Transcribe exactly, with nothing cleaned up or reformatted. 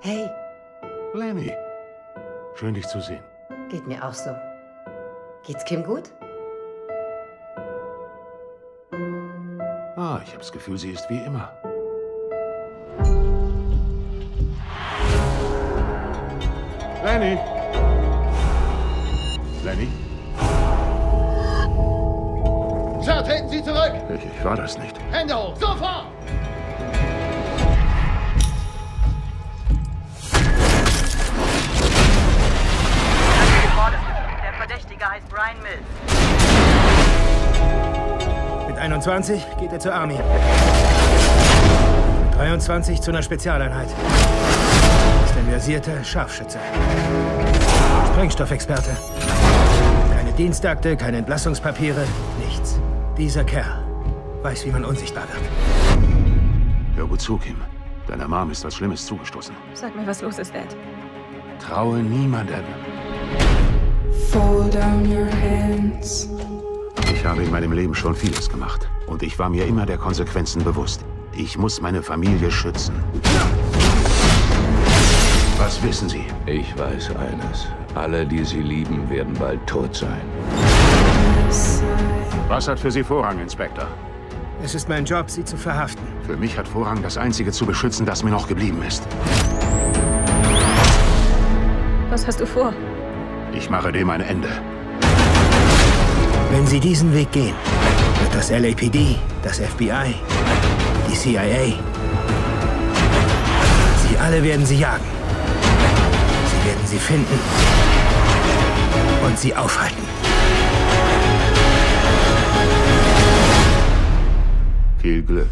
Hey. Lenny. Schön, dich zu sehen. Geht mir auch so. Geht's Kim gut? Ah, ich habe das Gefühl, sie ist wie immer. Lenny! Lenny? Sir, treten Sie zurück! Ich, ich war das nicht. Hände hoch! Sofort! Mit einundzwanzig geht er zur Army. Mit dreiundzwanzig zu einer Spezialeinheit. Ist ein versierter Scharfschütze. Sprengstoffexperte. Keine Dienstakte, keine Entlassungspapiere, nichts. Dieser Kerl weiß, wie man unsichtbar wird. Hör gut zu, Kim. Deiner Mom ist was Schlimmes zugestoßen. Sag mir, was los ist, Dad. Traue niemandem. Fold down your hands. Ich habe in meinem Leben schon vieles gemacht. Und ich war mir immer der Konsequenzen bewusst. Ich muss meine Familie schützen. Was wissen Sie? Ich weiß eines. Alle, die Sie lieben, werden bald tot sein. Was hat für Sie Vorrang, Inspektor? Es ist mein Job, Sie zu verhaften. Für mich hat Vorrang, das Einzige zu beschützen, das mir noch geblieben ist. Was hast du vor? Ich mache dem ein Ende. Wenn Sie diesen Weg gehen, wird das L A P D, das F B I, die C I A, sie alle werden Sie jagen. Sie werden Sie finden und Sie aufhalten. Viel Glück.